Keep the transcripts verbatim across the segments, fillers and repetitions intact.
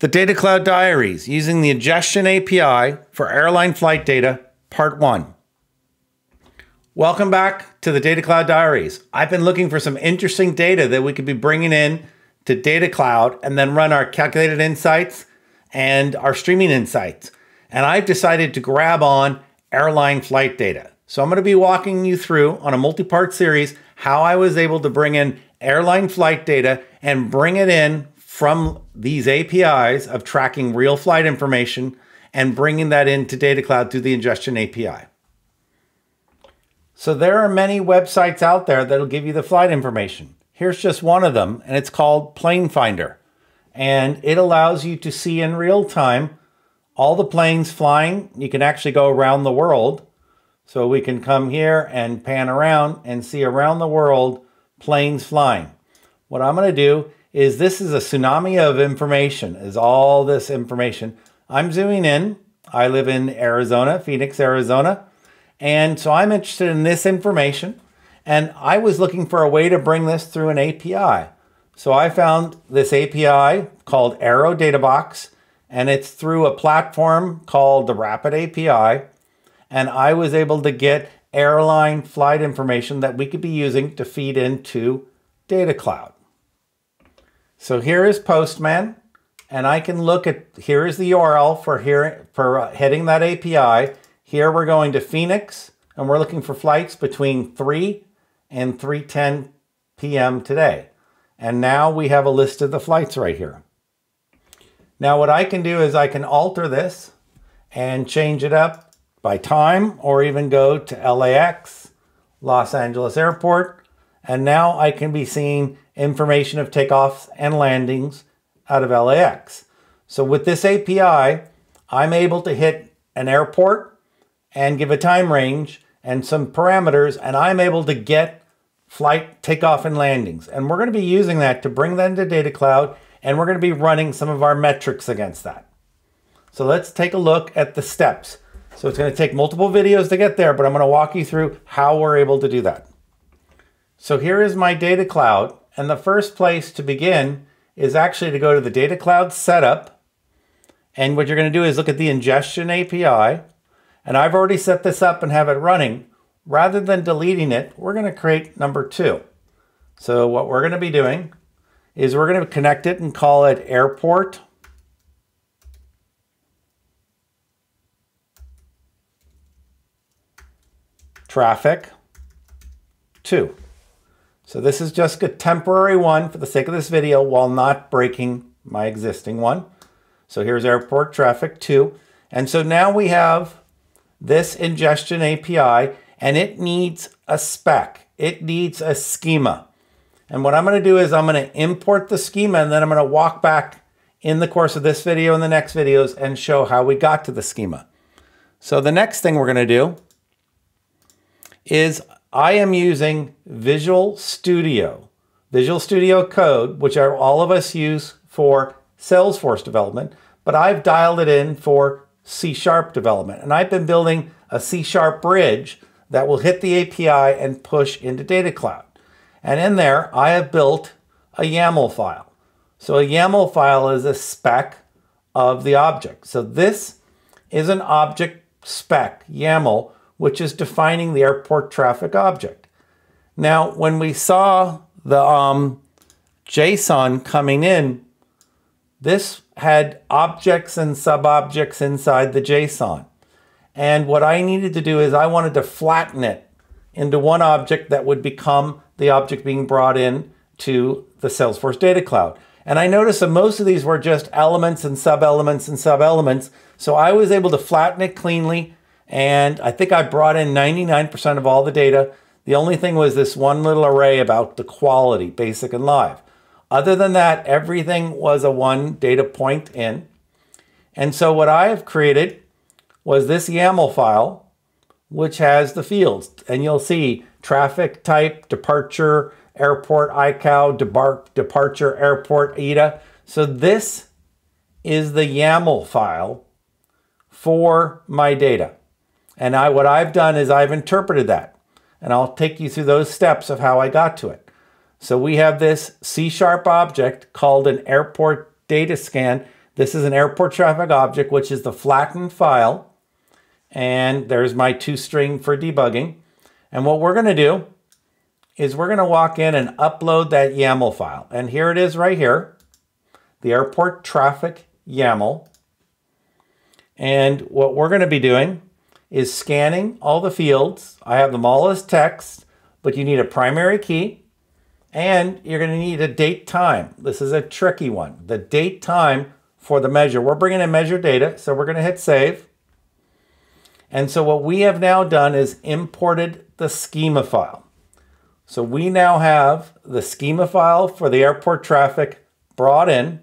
The Data Cloud Diaries, using the Ingestion A P I for Airline Flight Data, Part one. Welcome back to the Data Cloud Diaries. I've been looking for some interesting data that we could be bringing in to Data Cloud and then run our Calculated Insights and our Streaming Insights. And I've decided to grab on airline flight data. So I'm going to be walking you through on a multi-part series how I was able to bring in airline flight data and bring it in from these A P Is of tracking real flight information and bringing that into Data Cloud through the Ingestion A P I. So there are many websites out there that'll give you the flight information. Here's just one of them, and it's called Plane Finder. And it allows you to see in real time all the planes flying. You can actually go around the world. So we can come here and pan around and see around the world planes flying. What I'm going to do is, this is a tsunami of information, is all this information. I'm zooming in. I live in Arizona, Phoenix, Arizona. And so I'm interested in this information. And I was looking for a way to bring this through an A P I. So I found this A P I called AeroDataBox, and it's through a platform called the Rapid A P I. And I was able to get airline flight information that we could be using to feed into Data Cloud. So here is Postman, and I can look at, here is the U R L for, here, for heading that A P I. Here we're going to Phoenix, and we're looking for flights between three and three ten p m today. And now we have a list of the flights right here. Now what I can do is I can alter this and change it up by time, or even go to L A X, Los Angeles Airport. And now I can be seeing information of takeoffs and landings out of L A X. So with this A P I, I'm able to hit an airport and give a time range and some parameters, and I'm able to get flight takeoff and landings. And we're going to be using that to bring that into Data Cloud, and we're going to be running some of our metrics against that. So let's take a look at the steps. So it's going to take multiple videos to get there, but I'm going to walk you through how we're able to do that. So here is my Data Cloud. And the first place to begin is actually to go to the Data Cloud setup. And what you're going to do is look at the Ingestion A P I. And I've already set this up and have it running. Rather than deleting it, we're going to create number two. So what we're going to be doing is we're going to connect it and call it airport. Traffic two. So this is just a temporary one for the sake of this video while not breaking my existing one. So here's airport traffic two. And so now we have this Ingestion A P I, and it needs a spec. It needs a schema. And what I'm going to do is I'm going to import the schema, and then I'm going to walk back in the course of this video and the next videos and show how we got to the schema. So the next thing we're going to do is I am using Visual Studio, Visual Studio Code, which are all of us use for Salesforce development, but I've dialed it in for C sharp development. And I've been building a C sharp bridge that will hit the A P I and push into Data Cloud. And in there, I have built a YAML file. So a YAML file is a spec of the object. So this is an object spec, YAML, which is defining the airport traffic object. Now, when we saw the um, JSON coming in, this had objects and sub-objects inside the JSON. And what I needed to do is I wanted to flatten it into one object that would become the object being brought in to the Salesforce Data Cloud. And I noticed that most of these were just elements and sub-elements and sub-elements. So I was able to flatten it cleanly, and I think I brought in ninety-nine percent of all the data. The only thing was this one little array about the quality, basic and live. Other than that, everything was a one data point in. And so what I have created was this YAML file, which has the fields. And you'll see traffic type, departure, airport, I C A O, debark, departure, airport, E D A. So this is the YAML file for my data. And I, what I've done is I've interpreted that. And I'll take you through those steps of how I got to it. So we have this C sharp object called an airport data scan. This is an airport traffic object, which is the flattened file. And there's my two string for debugging. And what we're going to do is we're going to walk in and upload that YAML file. And here it is right here, the airport traffic YAML. And what we're going to be doing is scanning all the fields. I have them all as text, but you need a primary key and you're going to need a date time. This is a tricky one. The date time for the measure. We're bringing in measure data, so we're going to hit save. And so what we have now done is imported the schema file. So we now have the schema file for the airport traffic brought in.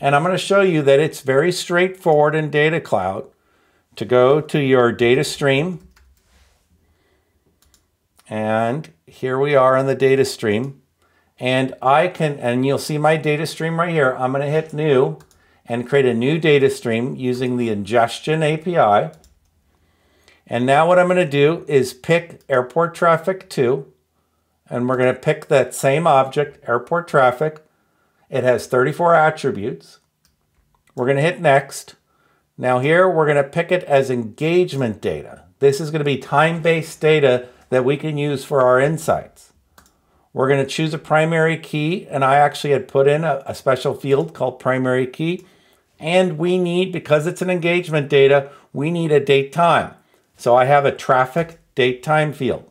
And I'm going to show you that it's very straightforward in Data Cloud to go to your data stream. And here we are in the data stream. And I can, and you'll see my data stream right here. I'm going to hit new and create a new data stream using the Ingestion A P I. And now what I'm going to do is pick airport traffic two. And we're going to pick that same object, airport traffic. It has thirty-four attributes. We're going to hit next. Now here, we're going to pick it as engagement data. This is going to be time-based data that we can use for our insights. We're going to choose a primary key, and I actually had put in a, a special field called primary key. And we need, because it's an engagement data, we need a date time. So I have a traffic date time field.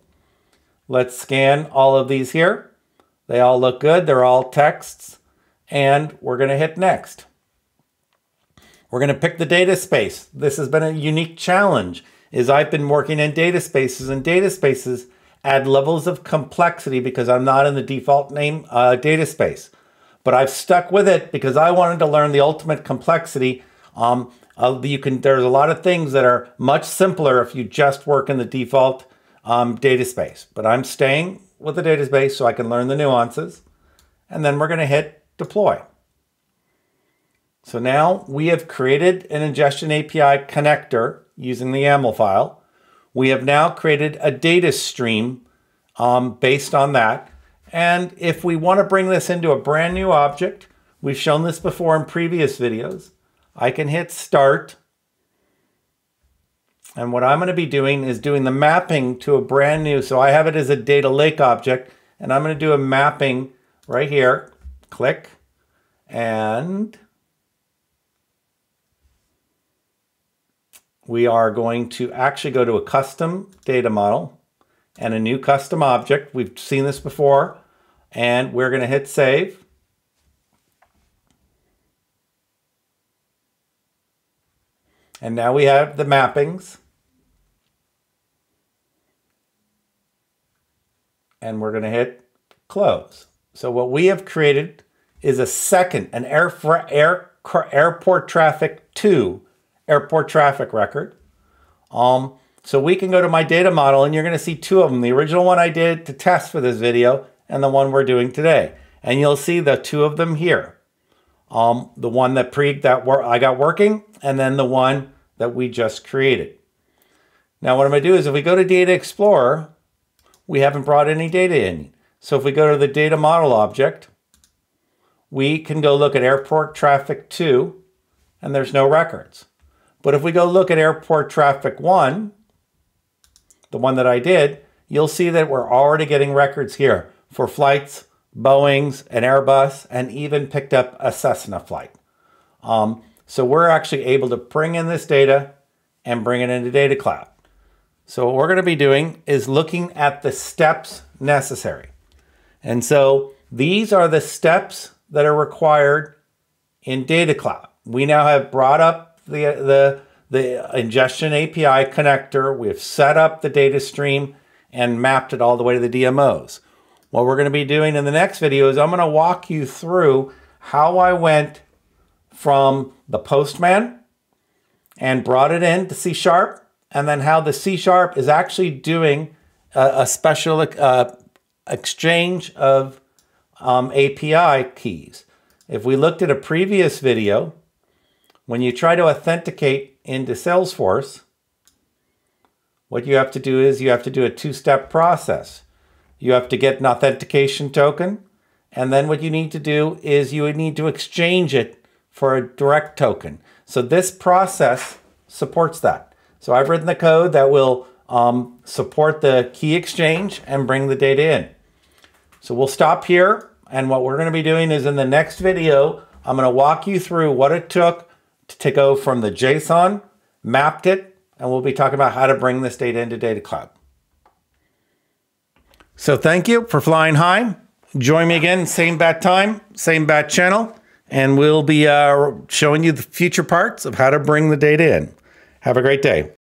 Let's scan all of these here. They all look good. They're all texts. And we're going to hit next. We're going to pick the data space. This has been a unique challenge, is I've been working in data spaces, and data spaces add levels of complexity because I'm not in the default name uh, data space. But I've stuck with it because I wanted to learn the ultimate complexity. Um, uh, you can, there's a lot of things that are much simpler if you just work in the default um, data space. But I'm staying with the data space so I can learn the nuances. And then we're going to hit deploy. So now we have created an Ingestion A P I connector using the YAML file. We have now created a data stream um, based on that. And if we want to bring this into a brand new object, we've shown this before in previous videos, I can hit start. And what I'm going to be doing is doing the mapping to a brand new. So I have it as a data lake object, and I'm going to do a mapping right here. Click, and we are going to actually go to a custom data model and a new custom object. We've seen this before, and we're going to hit save. And now we have the mappings. And we're going to hit close. So what we have created is a second, an air, air, airport traffic two airport traffic record. Um, so we can go to my data model, and you're going to see two of them, the original one I did to test for this video and the one we're doing today. And you'll see the two of them here. Um, the one that, pre, that were, I got working, and then the one that we just created. Now what I'm going to do is if we go to Data Explorer, we haven't brought any data in. So if we go to the data model object, we can go look at airport traffic two, and there's no records. But if we go look at airport traffic one, the one that I did, you'll see that we're already getting records here for flights, Boeings, an Airbus, and even picked up a Cessna flight. Um, so we're actually able to bring in this data and bring it into Data Cloud. So what we're going to be doing is looking at the steps necessary. And so these are the steps that are required in Data Cloud. We now have brought up the, the, the Ingestion A P I connector. We've set up the data stream and mapped it all the way to the D M Os. What we're going to be doing in the next video is I'm going to walk you through how I went from the Postman and brought it in to C sharp, and then how the C sharp is actually doing a, a special uh, exchange of um, A P I keys. If we looked at a previous video, when you try to authenticate into Salesforce, what you have to do is you have to do a two-step process. You have to get an authentication token, and then what you need to do is you would need to exchange it for a direct token. So this process supports that. So I've written the code that will um, support the key exchange and bring the data in. So we'll stop here. And what we're going to be doing is in the next video, I'm going to walk you through what it took to go from the JSON, mapped it, and we'll be talking about how to bring this data into Data Cloud. So thank you for flying high. Join me again, same bat time, same bat channel, and we'll be uh, showing you the future parts of how to bring the data in. Have a great day.